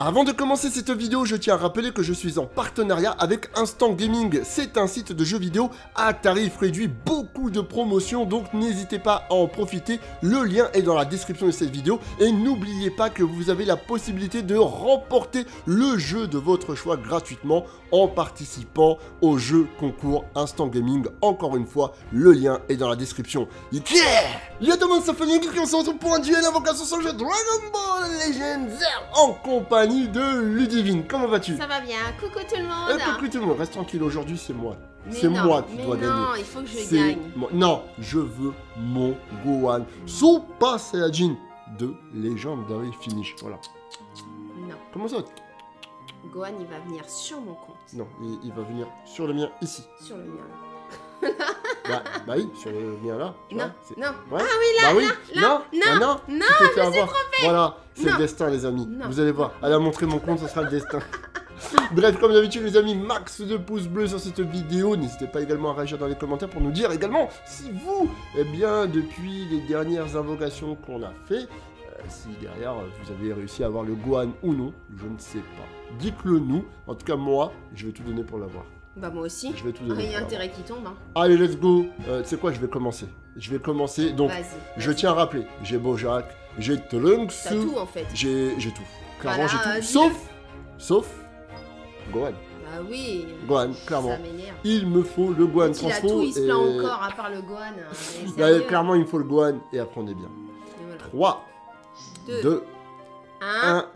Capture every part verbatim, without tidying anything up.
Avant de commencer cette vidéo, je tiens à rappeler que je suis en partenariat avec Instant Gaming. C'est un site de jeux vidéo à tarif réduit, beaucoup de promotions, donc n'hésitez pas à en profiter. Le lien est dans la description de cette vidéo et n'oubliez pas que vous avez la possibilité de remporter le jeu de votre choix gratuitement en participant au jeu concours Instant Gaming. Encore une fois, le lien est dans la description. Yeah! Yo tout le monde, Sofiane le Geek, on se retrouve pour un duel invocation sur le jeu Dragon Ball Legends en compagnie de Ludivine. Comment vas-tu? Ça va bien, coucou tout le monde. Eh, coucou tout le monde, reste tranquille, aujourd'hui c'est moi. C'est moi qui dois gagner. Non, il faut que je gagne. Moi. Non, je veux mon Gohan Super Saiyajin de Legendary Finish. Voilà. Non. Comment ça? Gohan, il va venir sur mon compte. Non, il, il va venir sur le mien ici. Sur le mien là. bah, bah oui, sur le mien là. Non, vois, non. Ouais. Ah oui, là, bah, oui. là, là. Non, non, non, non, je me suis trompée. Voilà. C'est le destin, les amis. Non. Vous allez voir. Elle a montré mon compte, ça sera le destin. Bref, comme d'habitude, les amis, max de pouces bleus sur cette vidéo. N'hésitez pas également à réagir dans les commentaires pour nous dire également si vous, eh bien, depuis les dernières invocations qu'on a fait, euh, si derrière vous avez réussi à avoir le Gohan ou non, je ne sais pas. Dites-le nous. En tout cas, moi, je vais tout donner pour l'avoir. Bah moi aussi, je vais tout donner. Il y a intérêt qui tombe. Hein. Allez, let's go. Euh, tu sais quoi, je vais commencer. Je vais commencer. Donc, je tiens à rappeler, j'ai Bojack, j'ai Trunks. T'as tout en fait. J'ai tout. Clairement, voilà, j'ai tout. Sauf, sauf Gohan. Bah oui. Gohan, clairement. Ça m'énerve. Il me faut le Gohan. Il a tout, il se plaint encore à part le Gohan. Hein. Bah, clairement, il me faut le Gohan et après on est bien. Voilà. trois, deux, un.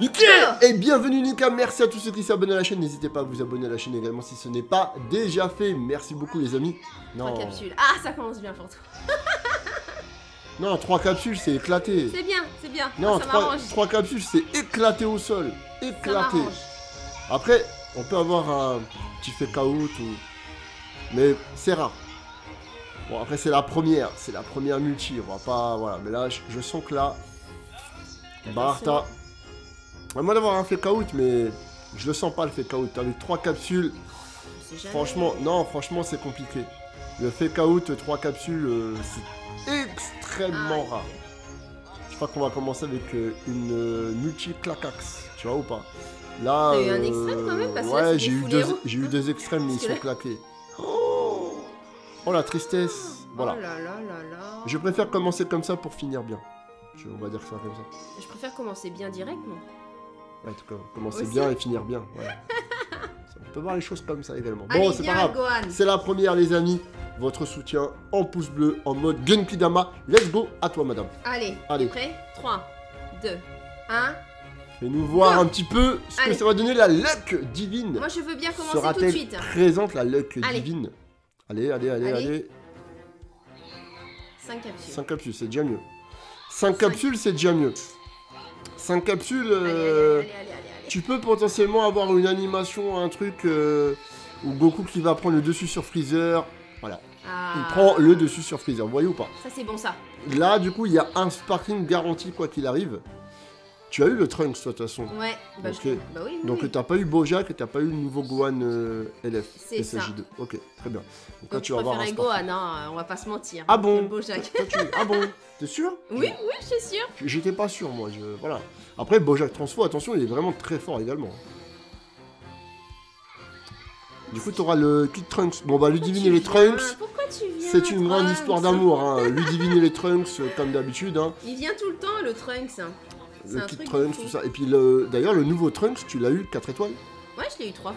Nika et bienvenue Nika, merci à tous ceux qui s'abonnent à la chaîne, n'hésitez pas à vous abonner à la chaîne également si ce n'est pas déjà fait, merci beaucoup les amis. Non. trois capsules, ah ça commence bien pour toi. Non, trois capsules c'est éclaté. C'est bien, c'est bien, non, ça m'arrange. trois capsules c'est éclaté au sol, éclaté. Après, on peut avoir un petit fake out ou... mais c'est rare. Bon après c'est la première, c'est la première multi, on va pas... voilà, mais là je, je sens que là... Barta. À moins d'avoir un fake out, mais je le sens pas le fake out. Avec trois capsules, franchement, non, franchement, c'est compliqué. Le fake out, trois capsules, euh, c'est extrêmement ah, rare. Je crois qu'on va commencer avec euh, une euh, multi-clacax, tu vois ou pas? Là, euh, eu un extrême quand même parce ouais, j'ai eu, eu deux extrêmes, mais ils sont claqués. Oh, oh la tristesse, oh, voilà. Oh là là là là. Je préfère commencer comme ça pour finir bien. Je, on va dire ça comme ça. Je préfère commencer bien directement. Ouais, en tout cas, commencer aussi bien et finir bien. Ouais. On peut voir les choses comme ça également. Bon, c'est pas grave. C'est la première, les amis. Votre soutien en pouce bleu, en mode Genki Dama. Let's go, à toi, madame. Allez, allez. Prêt? trois, deux, un. Fais-nous voir go. Un petit peu ce allez. Que ça va donner la luck divine. Moi, je veux bien commencer tout de suite. Présente la luck allez. Divine. Allez, allez, allez, allez. allez. cinq capsules. cinq capsules, c'est déjà mieux. cinq capsules, c'est déjà mieux. cinq capsules, euh, allez, allez, allez, allez, allez. Tu peux potentiellement avoir une animation, un truc euh, où Goku qui va prendre le dessus sur Freezer. Voilà. Ah. Il prend le dessus sur Freezer, vous voyez ou pas? Ça, c'est bon, ça. Là, du coup, il y a un sparking garanti, quoi qu'il arrive. Tu as eu le Trunks, toi, de toute façon. Ouais, bah, okay. je... bah oui, oui. Donc, oui. t'as pas eu Bojack et t'as pas eu le nouveau Gohan euh, L F. C'est ça. Ok, très bien. Donc, Donc là, tu vas avoir un Gohan, hein, on va pas se mentir. Ah bon? Bojack. Toi, tu... Ah bon? T'es sûr? Oui, je... oui, je suis sûr. J'étais pas sûr, moi. Je... Voilà. Après, Bojack Transfo, attention, il est vraiment très fort également. Du coup, t'auras le kit Trunks. Bon, bah, Ludivine et les Trunks. Pourquoi tu viens? C'est une grande histoire d'amour, hein. Ludivine et les Trunks, comme d'habitude. Hein. Il vient tout le temps, le Trunks. Hein. Le kit Trunks, tout ça. Et puis d'ailleurs, le nouveau Trunks, tu l'as eu quatre étoiles? Ouais, je l'ai eu trois.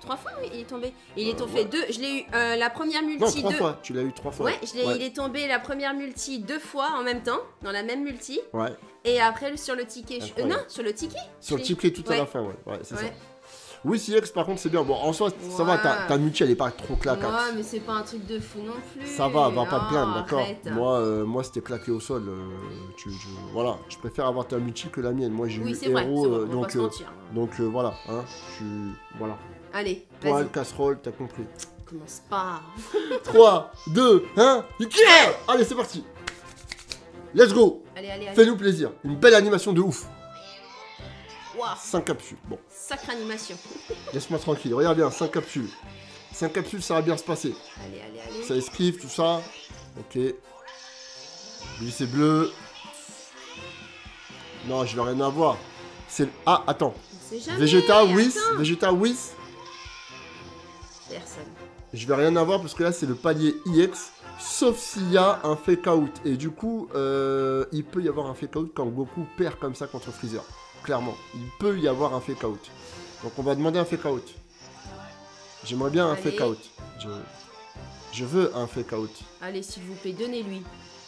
trois fois, oui, il est tombé. Il est tombé deux. Je l'ai eu euh, la première multi. Non, trois fois. Tu l'as eu trois fois. Ouais, je ouais, il est tombé la première multi deux fois en même temps, dans la même multi. Ouais. Et après, sur le ticket. Je... Euh, non, sur le ticket. Sur le ticket tout ouais. à la fin, ouais. Ouais, c'est ouais. ça. Oui, Sylex, par contre, c'est bien. Bon, en soi, wow. ça va, ta multi, elle est pas trop claque. Ouais, hein. mais c'est pas un truc de fou non plus. Ça va, va pas te plaindre, d'accord? Moi, euh, moi c'était claqué au sol. Euh, tu, je, voilà, je préfère avoir ta multi que la mienne. Moi, j'ai oui, eu héros, vrai, euh, bon, donc, euh, donc euh, voilà, hein, je voilà. Allez, poil, casserole, t'as compris. Commence pas. trois, deux, un, nickel. Allez, c'est parti. Let's go. Allez, allez, allez. Fais-nous plaisir. Une belle animation de ouf. Wow. cinq capsules, bon. Sacre animation. Laisse-moi tranquille, regarde bien, cinq capsules. cinq capsules, ça va bien se passer. Allez, allez, allez. Ça esquive, tout ça. Ok. Lui, c'est bleu. Non, je vais rien avoir. C'est... Ah, attends. Végétal, Whis. Végétal, Whis. Personne. Je vais rien avoir parce que là, c'est le palier I X. Sauf s'il y a un fake-out. Et du coup, euh, il peut y avoir un fake-out quand Goku perd comme ça contre Freezer. Clairement. Il peut y avoir un fake-out. Donc, on va demander un fake-out. J'aimerais bien un fake-out. Je... Je veux un fake-out. Allez, s'il vous plaît, donnez-lui.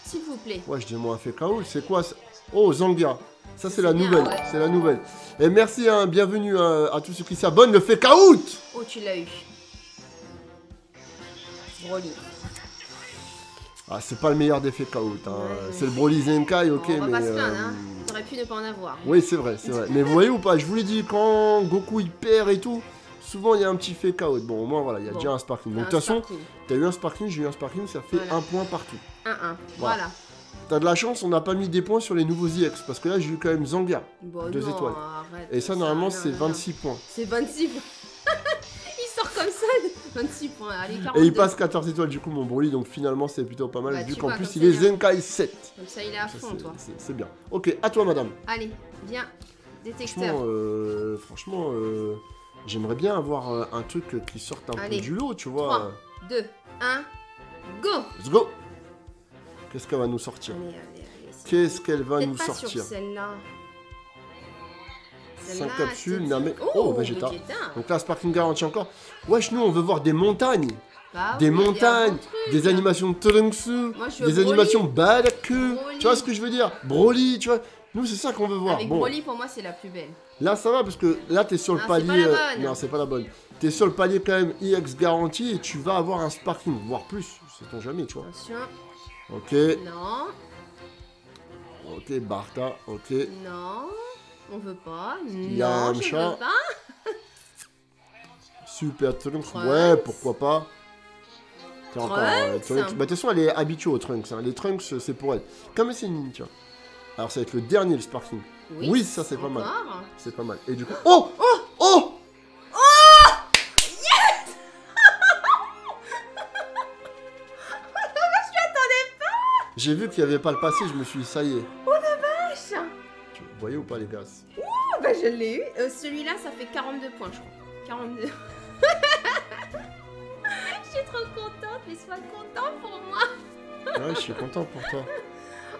S'il vous plaît. Ouais, je demande un fake-out. C'est quoi ça? Oh, Zangia. Ça, c'est la nouvelle. Ouais. C'est la nouvelle. Et merci, hein, bienvenue hein, à tous ceux qui s'abonnent. Le fake-out. Oh, tu l'as eu. Broly. Ah, c'est pas le meilleur des fake-out. Hein. Ouais. C'est le Broly Zenkai, ok, on va mais... pas se plaindre, hein. T'aurais pu ne pas en avoir. Oui, c'est vrai, c'est vrai. Mais vous voyez ou pas, je vous l'ai dit, quand Goku, il perd et tout... Souvent, il y a un petit fake-out. Bon, au moins, voilà, il y a bon. déjà un sparkling. Donc, de toute façon, t'as eu un sparkling, j'ai eu un sparkling, ça fait voilà. un point partout. un un. Voilà. voilà. T'as de la chance, on n'a pas mis des points sur les nouveaux I X, parce que là, j'ai eu quand même Zangia, bon, deux non, étoiles. Arrête, et ça, normalement, c'est vingt-six points. C'est vingt-six points. Il sort comme ça, vingt-six points. Allez, quarante-deux. Et il passe quatorze étoiles, du coup, mon Broly, donc finalement, c'est plutôt pas mal, bah, vu qu'en plus, il est Zenkai sept. Donc ça, il est à fond, toi. C'est bien. Ok, à toi, madame. Allez, viens, détecteur. Franchement, euh, franchement euh... j'aimerais bien avoir un truc qui sorte un Allez, peu du lot, tu vois. trois, deux, un, go. Let's go. Qu'est-ce qu'elle va nous sortir? Qu'est-ce qu'elle va nous sortir? Celle-là. cinq capsules, Namek. Oh, Vegeta. Donc là, Sparking garantit encore. Wesh, nous, on veut voir des montagnes. Bah, des oui, montagnes, des animations de Trunks, des animations Badaku. Tu vois ce que je veux dire? Broly, tu vois. Nous, c'est ça qu'on veut voir. Avec bon. Broly, pour moi, c'est la plus belle. Là, ça va, parce que là, t'es sur le non, palier... Euh... Non, c'est pas la bonne. T'es sur le palier, quand même, I X garanti, et tu vas avoir un sparking, voire plus. Sait-on jamais, tu vois. Attention. Ok. Non. Ok, Bartha, ok. Non, on veut pas. Non, je veux pas. Super Trunks, ouais, pourquoi pas. Trunks, encore, euh, Trunks. Bah, de toute façon, elle est habituée aux Trunks. Hein. Les Trunks, c'est pour elle. Comme c'est une tu vois. Alors ça va être le dernier, le sparking. Oui, oui ça c'est pas mal. C'est pas mal. Et du coup... Oh Oh Oh Oh Yes Oh la vache, je m'attendais pas. J'ai vu qu'il n'y avait pas le passé, je me suis dit ça y est. Oh la vache. Tu voyais ou pas les gars? Ouh, bah je l'ai eu. Euh, Celui-là, ça fait quarante-deux points, je crois. quarante-deux. Je suis trop contente, mais sois content pour moi. Ah ouais, je suis content pour toi.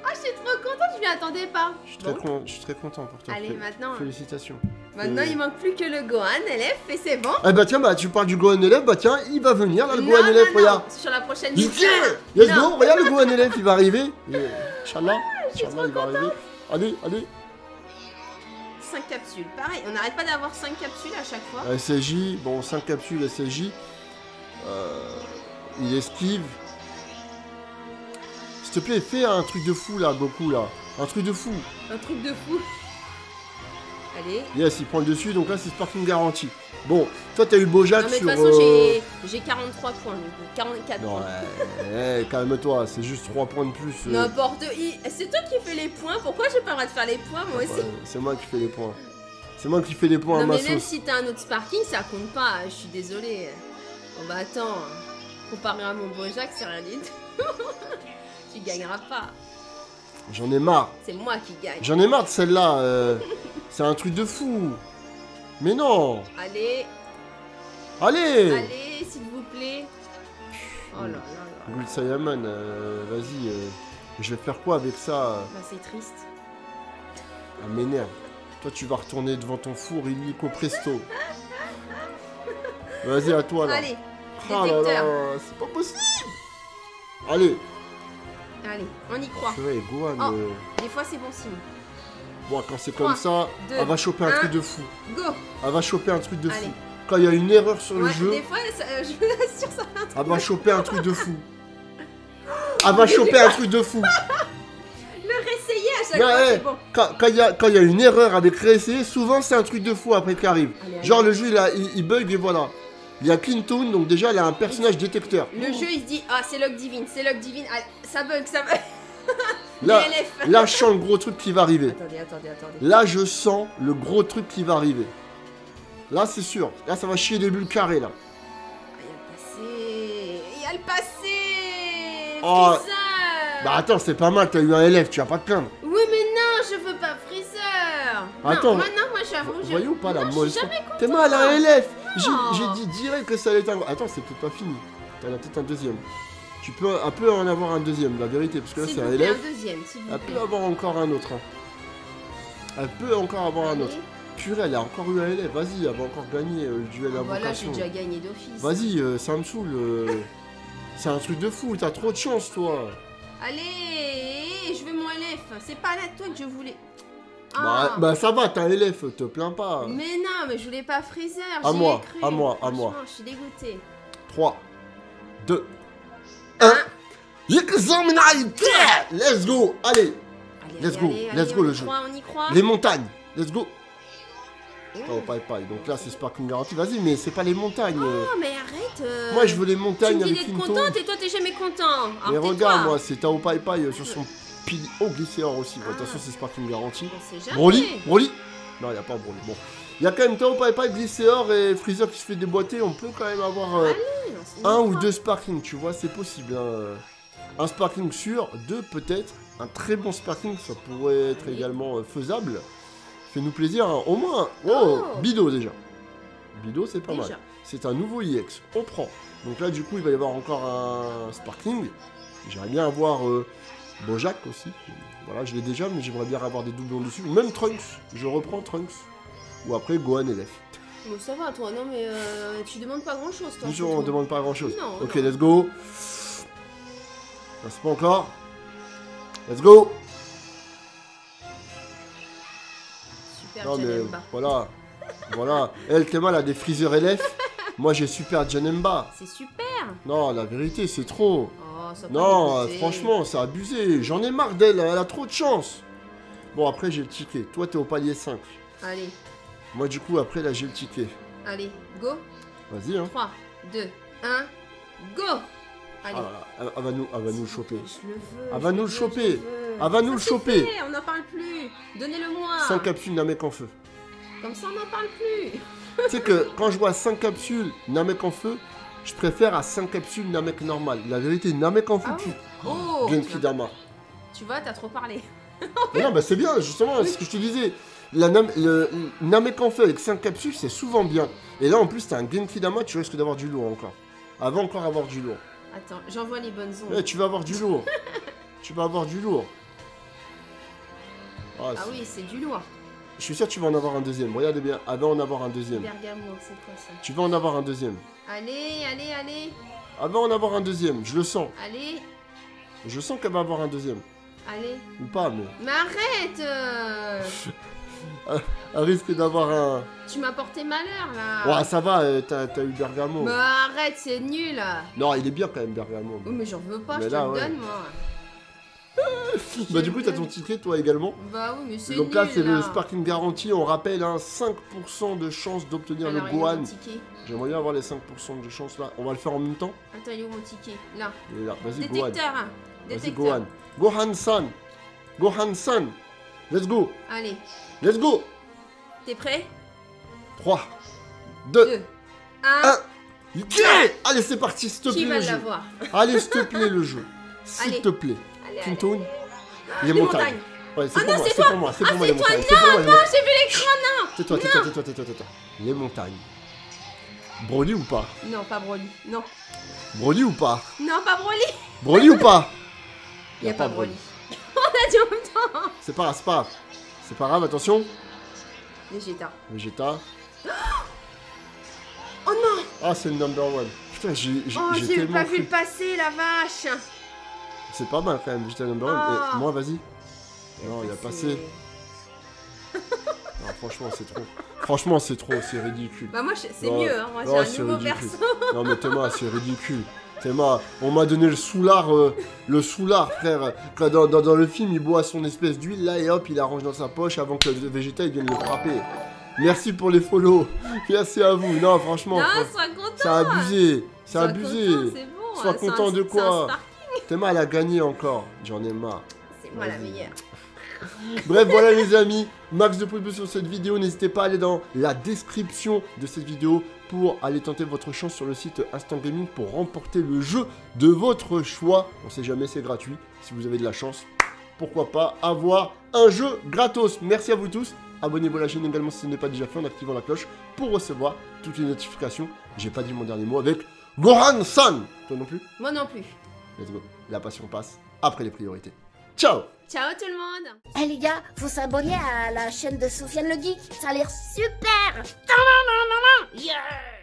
Ah, oh, je suis trop contente, je m'y attendais pas. Je suis, bon. très, con, je suis très content pour toi. Allez, Fé maintenant. Félicitations. Maintenant, et... il manque plus que le Gohan L F et c'est bon. Eh bah tiens, bah tu parles du Gohan L F, bah tiens, il va venir là, le non, Gohan non, L F, non. regarde. Sur la prochaine vidéo. Let's go, regarde le Gohan L F, il va arriver. Inch'Allah, il va content. arriver. Allez, allez. cinq capsules, pareil, on n'arrête pas d'avoir cinq capsules à chaque fois. S A J, bon, cinq capsules S A J. Euh, il esquive. S'il te plaît, fais un truc de fou là, Goku là. Un truc de fou. Un truc de fou. Allez. Yes, il prend le dessus, donc là c'est Sparking garanti. Bon, toi t'as eu Bojack sur... Non mais de toute façon euh... j'ai quarante-trois points, quarante-quatre non, points. Ouais, calme-toi, c'est juste trois points de plus. Euh... N'importe, c'est toi qui fais les points, pourquoi j'ai pas le droit de faire les points moi aussi? C'est moi qui fais les points. C'est moi qui fais les points non, à ma sauce. Non mais même si t'as un autre Sparking, ça compte pas, je suis désolée. Bon bah attends, comparé à mon Bojack, c'est rien du tout. Tu gagneras pas. J'en ai marre. C'est moi qui gagne. J'en ai marre de celle-là. Euh, c'est un truc de fou. Mais non. Allez. Allez. Allez, s'il vous plaît. Oh là là là. Gold Saiyaman, euh, vas-y. Euh, je vais faire quoi avec ça? Bah, c'est triste. Ah, m'énerve. Toi, tu vas retourner devant ton four illico presto. Vas-y, à toi là. Allez. Ah là là, c'est pas possible. Allez. Allez, on y croit. C'est vrai, Gohan... Oh, euh... Des fois, c'est bon signe. Bon, quand c'est comme ça, deux, elle va choper un, un truc de fou. Go. Elle va choper un truc de Allez. fou. Quand il y a une erreur sur ouais, le jeu... Des fois, ça, je vous assure, ça va... Elle va choper un truc de fou. Elle va choper un truc de fou. Le réessayer à chaque fois, hey, c'est bon. Quand il quand y, y a une erreur avec réessayer, souvent, c'est un truc de fou après qui arrive. Allez, genre, allez. le jeu, il, a, il, il bug et voilà. Il y a Clinton, donc déjà, elle a un personnage détecteur. Le oh. jeu, il se dit, ah, c'est Ludivine, c'est Ludivine, ah, ça bug, ça bug. Là, là, je sens le gros truc qui va arriver. Attendez, attendez, attendez. Là, je sens le gros truc qui va arriver. Là, c'est sûr. Là, ça va chier des bulles carrées, là. Il y a le passé. Il y a le passé. Oh. Freezer. Bah, attends, c'est pas mal, t'as eu un L F, tu vas pas te plaindre. Oui, mais non, je veux pas Freezer. Attends. Non, maintenant, moi, avant. Vous voyez ou pas la molle? T'es mal à L F. J'ai dit direct que ça allait être un... Attends, c'est peut-être pas fini. T'en as peut-être un deuxième. Tu peux un peu en avoir un deuxième, la vérité, parce que là c'est un L F. Elle peut avoir encore un autre. Elle peut encore avoir un autre. Purée, elle a encore eu un L F. Vas-y, elle va encore gagner le duel à vocation. Voilà, j'ai déjà gagné d'office. Vas-y, ça me saoule. C'est un truc de fou, t'as trop de chance, toi. Allez, je veux mon L F. C'est pas la toi que je voulais. Ah. Bah, bah ça va, t'as un L F, te plains pas. Mais non, mais je voulais pas Freezer. À moi, cru. à moi, à moi. Je suis dégoûtée. trois, deux, un. Let's go, allez. allez let's go, allez, let's allez, go le jeu. Croit, on y croit. Les montagnes, let's go. Oh, paille, paille. Donc là, c'est Sparkling Garantie. Vas-y, mais c'est pas les montagnes. Oh, mais arrête. Euh... Moi, je veux les montagnes. Tu me dis d'être contente et toi, t'es jamais content. Mais regarde, moi, c'est Tao Paille Paille sur son pili au glycéor aussi. Ah. Attention, c'est Sparkling Garantie. Broly, Broly. Non, il n'y a pas Broly. Bon. Il y a quand même Tao Paille Paille, glycéor et Freezer qui se fait déboîter. On peut quand même avoir euh, Allez, un ou deux Sparkling, tu vois, c'est possible. Hein. Un Sparkling sûr, deux peut-être. Un très bon Sparkling, ça pourrait être Allez. également euh, faisable. Fais-nous plaisir, hein. Au moins, oh, oh. Bido déjà. Bido, c'est pas déjà. mal. C'est un nouveau I X, on prend. Donc là, du coup, il va y avoir encore un Sparkling. J'aimerais bien avoir euh, Bojack aussi. Voilà, je l'ai déjà, mais j'aimerais bien avoir des doublons dessus. Même Trunks, je reprends Trunks. Ou après, Gohan et L F. Bon, ça va, toi, non, mais euh, tu demandes pas grand-chose, toi. Toujours, on demande pas grand-chose. Ok, non. Let's go. C'est pas encore. Let's go. Non mais euh, voilà, voilà. Elle, t'es mal à des Freezer L F. Moi j'ai super Janemba. C'est super. Non, la vérité c'est trop. Oh, ça non, euh, franchement, c'est abusé. J'en ai marre d'elle, elle a trop de chance. Bon, après j'ai le ticket. Toi t'es au palier cinq. Allez. Moi du coup, après là j'ai le ticket. Allez, go. Vas-y. Hein. trois, deux, un, go. Allez. Ah, elle va nous, elle va nous choper. Je le veux, elle va nous le choper. Elle va nous le choper. On n'en parle plus. Donnez-le-moi. cinq capsules Namek en feu. Comme ça, on n'en parle plus. Tu sais que quand je vois cinq capsules Namek en feu, je préfère à cinq capsules Namek normal. La vérité, Namek en feu. Ah, tu... oui. Oh, Genki Dama. Tu vois, t'as trop parlé. Mais non, bah c'est bien, justement, oui. C'est ce que je te disais. La nam... Le Namek en feu avec cinq capsules, c'est souvent bien. Et là, en plus, t'as un Genki Dama, tu risques d'avoir du lourd encore. Elle va encore avoir du lourd. Attends, j'envoie les bonnes ondes. Ouais, tu vas avoir du lourd. Tu vas avoir du lourd. Ah, ah oui, c'est du lourd. Je suis sûr que tu vas en avoir un deuxième. Regardez bien, elle va en avoir un deuxième. Bergamo, c'est quoi ça? Tu vas en avoir un deuxième. Allez, allez, allez. Elle va en avoir un deuxième, je le sens. Allez. Je sens qu'elle va avoir un deuxième. Allez. Ou pas, mais... Mais arrête euh... Elle risque d'avoir un... Tu m'as porté malheur, là. Ouais, ça va, t'as eu Bergamo. Mais arrête, c'est nul. Non, il est bien quand même, Bergamo. Mais, oh, mais j'en veux pas, mais je là, te le ouais. donne, moi. Bah du coup t'as ton ticket toi également. Bah oui mais c'est Donc nul, là c'est le Sparkling Garantie. On rappelle hein, cinq pour cent de chance d'obtenir le Gohan. J'aimerais bien avoir les cinq pour cent de chance là. On va le faire en même temps. Attends il est où mon ticket? Là, là. Vas-y Gohan. Hein. Vas-y Gohan. Gohan-san. Gohan-san. Let's go. Allez. Let's go. T'es prêt? Trois, deux, un. Yeah. Allez c'est parti s'il te plaît. Qui va l'avoir? Allez s'il te plaît le jeu. S'il te plaît. Tintoun, les montagnes. Ouais, c'est pour moi, c'est pour moi, c'est pour moi les montagnes. Non, non, j'ai vu l'écran, non. Tais-toi, tais-toi, tais-toi, tais-toi, tais-toi. Les montagnes. Broly ou pas? Non, pas Broly, non. Broly ou pas? Non, pas Broly. Broly ou pas? Il n'y a pas Broly. On a dit en même temps. C'est pas grave, c'est pas grave. C'est pas grave, attention. Végétal. Végétal. Oh non. Ah, c'est le number one. Putain, j'ai tellement... Oh, j'ai pas vu le passer, la vache. C'est pas mal quand même, Vegeta Number One. Oh. Moi, vas-y. Non, il a passé. Non, franchement, c'est trop. Franchement, c'est trop, c'est ridicule. Bah, moi, c'est mieux, hein. Moi, j'ai un nouveau perso. Non, mais Thomas, c'est ridicule. Thomas, on m'a donné le soulard, euh, le soulard, frère. Quand dans, dans, dans le film, il boit son espèce d'huile là et hop, il la range dans sa poche avant que le Vegeta il vienne le frapper. Merci pour les follow. Merci à vous. Non, franchement. Non, sois content. C'est abusé. C'est abusé. Sois content de quoi? T'es mal à gagner encore, j'en ai marre. C'est moi la meilleure. Bref, voilà les amis, max de pouces bleus sur cette vidéo. N'hésitez pas à aller dans la description de cette vidéo pour aller tenter votre chance sur le site Instant Gaming pour remporter le jeu de votre choix. On sait jamais, c'est gratuit. Si vous avez de la chance, pourquoi pas avoir un jeu gratos. Merci à vous tous abonnez-vous à la chaîne également si ce n'est pas déjà fait en activant la cloche pour recevoir toutes les notifications. J'ai pas dit mon dernier mot avec Gohan-san. Toi non plus? Moi non plus. Let's go. La passion passe après les priorités. Ciao. Ciao tout le monde. Eh hey, les gars, faut s'abonner à la chaîne de Sofiane le Geek. Ça a l'air super. Yeah.